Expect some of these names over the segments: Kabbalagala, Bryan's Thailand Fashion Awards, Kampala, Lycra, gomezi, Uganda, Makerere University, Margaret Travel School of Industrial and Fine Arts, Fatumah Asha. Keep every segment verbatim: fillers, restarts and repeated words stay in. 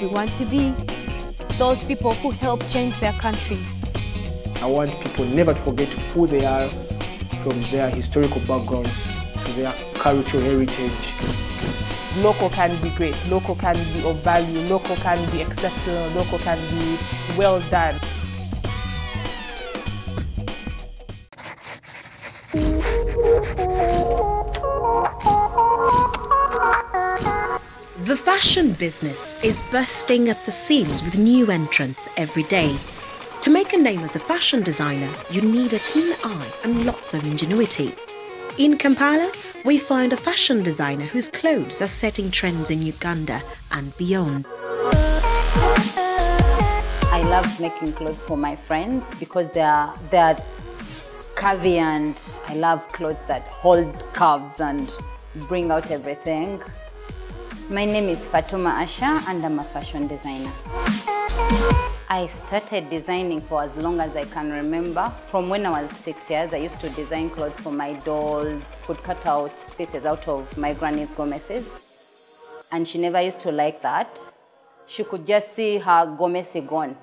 you want to be. Those people who help change their country. I want people never to forget who they are from their historical backgrounds to their cultural heritage. Local can be great, local can be of value, local can be exceptional, local can be well done. The fashion business is bursting at the seams with new entrants every day. To make a name as a fashion designer, you need a keen eye and lots of ingenuity. In Kampala, we find a fashion designer whose clothes are setting trends in Uganda and beyond. I love making clothes for my friends because they are, they are curvy, and I love clothes that hold curves and bring out everything. My name is Fatumah Asha and I'm a fashion designer. I started designing for as long as I can remember. From when I was six years, I used to design clothes for my dolls, would cut out pieces out of my granny's gomezes. And she never used to like that. She could just see her gomezi gone.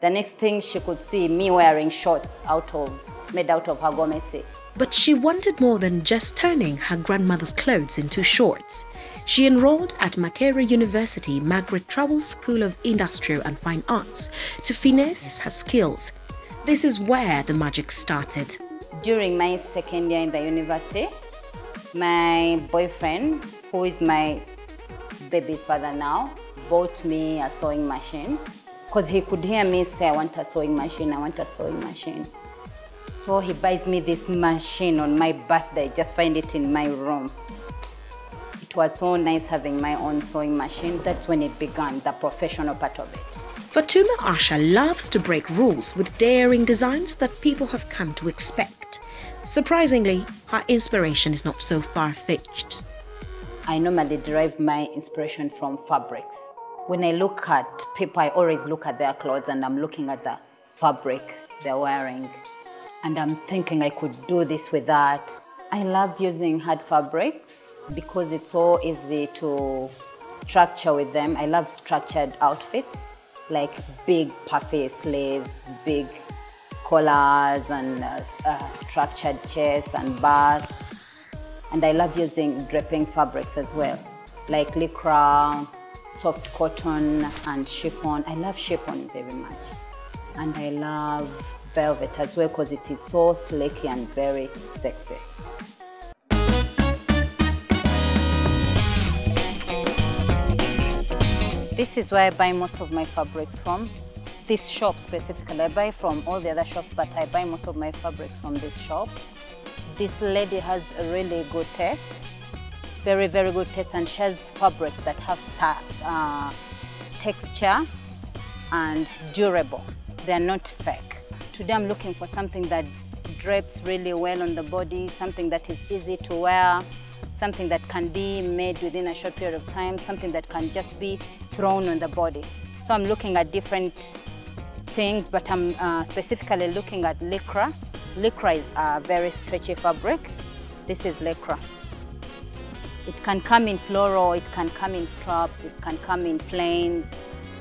The next thing she could see me wearing shorts out of, made out of her gomezi. But she wanted more than just turning her grandmother's clothes into shorts. She enrolled at Makerere University, Margaret Travel School of Industrial and Fine Arts to finesse her skills. This is where the magic started. During my second year in the university, my boyfriend, who is my baby's father now, bought me a sewing machine because he could hear me say, I want a sewing machine, I want a sewing machine. So he buys me this machine on my birthday, just find it in my room. It was so nice having my own sewing machine. That's when it began, the professional part of it. Fatumah Asha loves to break rules with daring designs that people have come to expect. Surprisingly, her inspiration is not so far-fetched. I normally derive my inspiration from fabrics. When I look at people, I always look at their clothes and I'm looking at the fabric they're wearing. And I'm thinking I could do this with that. I love using hard fabrics because it's so easy to structure with them. I love structured outfits, like big puffy sleeves, big collars, and uh, uh, structured chests and busts. And I love using draping fabrics as well, like lycra, soft cotton, and chiffon. I love chiffon very much. And I love velvet as well because it is so slick and very sexy. This is where I buy most of my fabrics from. This shop specifically, I buy from all the other shops, but I buy most of my fabrics from this shop. This lady has a really good taste, very, very good taste, and she has fabrics that have uh, texture and durable. They're not fake. Today I'm looking for something that drapes really well on the body, something that is easy to wear, something that can be made within a short period of time, something that can just be thrown on the body. So I'm looking at different things, but I'm uh, specifically looking at lycra. Lycra is a very stretchy fabric. This is lycra. It can come in floral, it can come in straps, it can come in plains.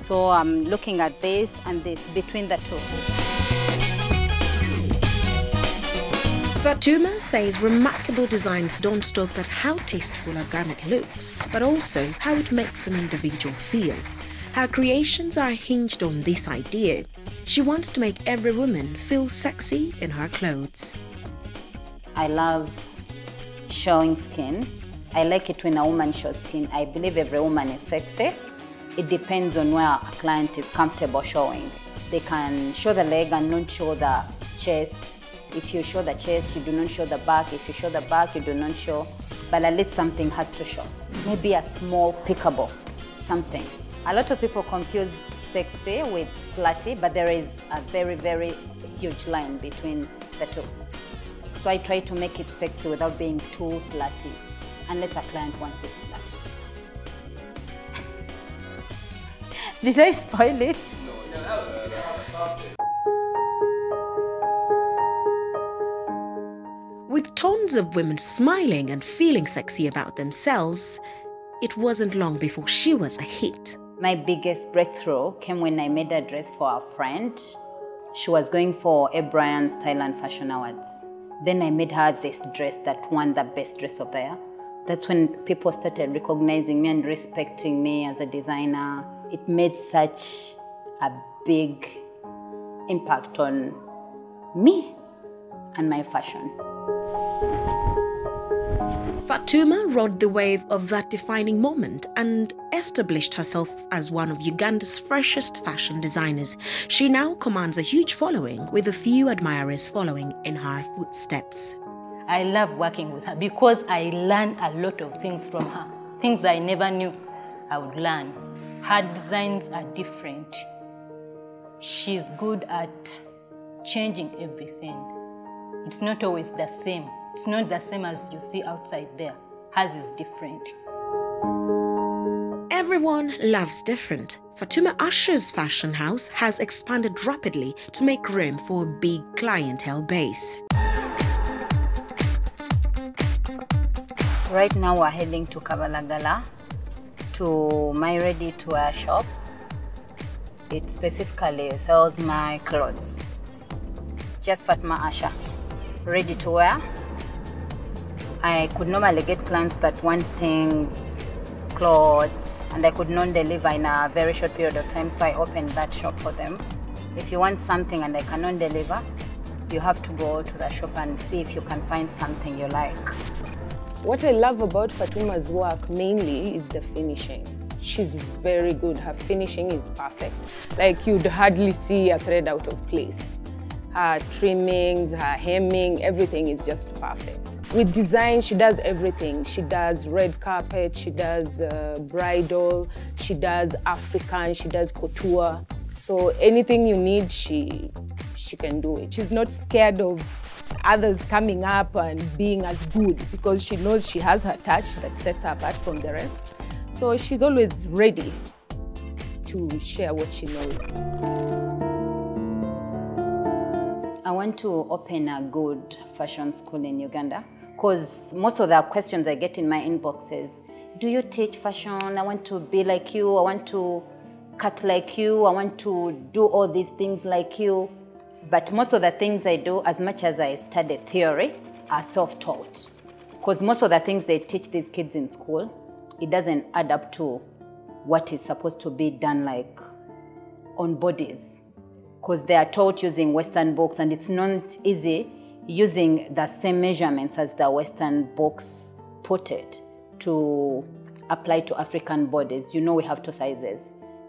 So I'm looking at this and this, between the two. Fatumah says remarkable designs don't stop at how tasteful a garment looks, but also how it makes an individual feel. Her creations are hinged on this idea. She wants to make every woman feel sexy in her clothes. I love showing skin. I like it when a woman shows skin. I believe every woman is sexy. It depends on where a client is comfortable showing. They can show the leg and not show the chest. If you show the chest, you do not show the back. If you show the back, you do not show. But at least something has to show. Maybe a small pickable something. A lot of people confuse sexy with slutty, but there is a very, very huge line between the two. So I try to make it sexy without being too slutty, unless a client wants it slutty. Did I spoil it? No, no, no, no, no. With tons of women smiling and feeling sexy about themselves, it wasn't long before she was a hit. My biggest breakthrough came when I made a dress for a friend. She was going for a Bryan's Thailand Fashion Awards. Then I made her this dress that won the best dress of the year. That's when people started recognizing me and respecting me as a designer. It made such a big impact on me and my fashion. Fatumah rode the wave of that defining moment and established herself as one of Uganda's freshest fashion designers. She now commands a huge following, with a few admirers following in her footsteps. I love working with her because I learn a lot of things from her. Things I never knew I would learn. Her designs are different. She's good at changing everything. It's not always the same. It's not the same as you see outside there. Hers is different. Everyone loves different. Fatumah Asha's fashion house has expanded rapidly to make room for a big clientele base. Right now we're heading to Kabbalagala, to my ready-to-wear shop. It specifically sells my clothes. Just Fatumah Asha, ready-to-wear. I could normally get clients that want things, clothes, and I could not deliver in a very short period of time, so I opened that shop for them. If you want something and I cannot deliver, you have to go to the shop and see if you can find something you like. What I love about Fatumah's work mainly is the finishing. She's very good. Her finishing is perfect. Like, you'd hardly see a thread out of place. Her trimmings, her hemming, everything is just perfect. With design, she does everything. She does red carpet, she does uh, bridal, she does African, she does couture. So anything you need, she, she can do it. She's not scared of others coming up and being as good, because she knows she has her touch that sets her apart from the rest. So she's always ready to share what she knows. I want to open a good fashion school in Uganda, because most of the questions I get in my inbox is, do you teach fashion? I want to be like you, I want to cut like you, I want to do all these things like you. But most of the things I do, as much as I studied theory, are self-taught. Because most of the things they teach these kids in school, it doesn't add up to what is supposed to be done, like on bodies. Because they are taught using Western books, and it's not easy using the same measurements as the Western books put it to apply to African bodies. You know, we have two sizes,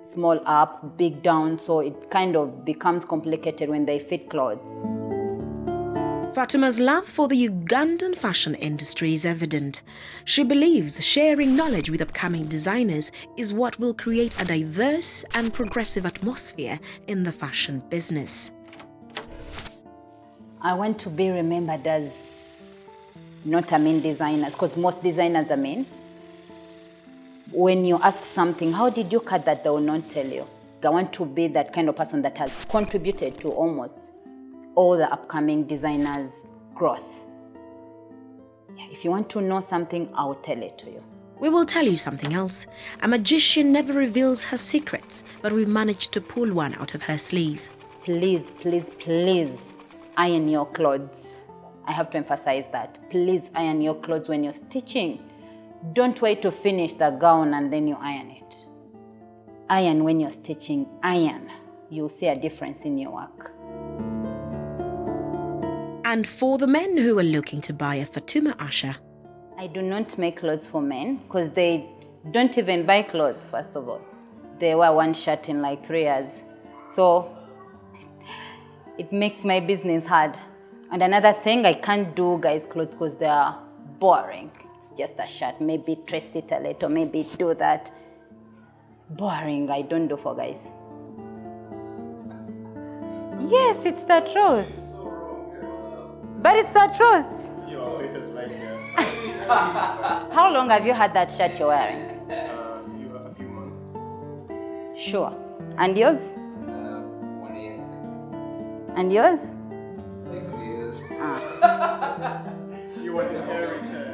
small up, big down, so it kind of becomes complicated when they fit clothes. Fatumah's love for the Ugandan fashion industry is evident. She believes sharing knowledge with upcoming designers is what will create a diverse and progressive atmosphere in the fashion business. I want to be remembered as not a mean designer, because most designers are mean. When you ask something, how did you cut that, they will not tell you. I want to be that kind of person that has contributed to almost all the upcoming designers' growth. Yeah, if you want to know something, I'll tell it to you. We will tell you something else. A magician never reveals her secrets, but we managed to pull one out of her sleeve. Please, please, please iron your clothes. I have to emphasize that. Please iron your clothes when you're stitching. Don't wait to finish the gown and then you iron it. Iron when you're stitching, iron. You'll see a difference in your work. And for the men who are looking to buy a Fatumah Asha. I do not make clothes for men, because they don't even buy clothes, first of all. They wear one shirt in like three years. So it makes my business hard. And another thing, I can't do guys' clothes because they are boring. It's just a shirt, maybe dress it a little, maybe do that. Boring, I don't do for guys. Yes, it's the truth. But it's the truth. Your face is right here. How long have you had that shirt you're wearing? Uh, a, few, a few months. Sure. And yours? Uh, one year. And yours? Six years. Ah. You were inherited.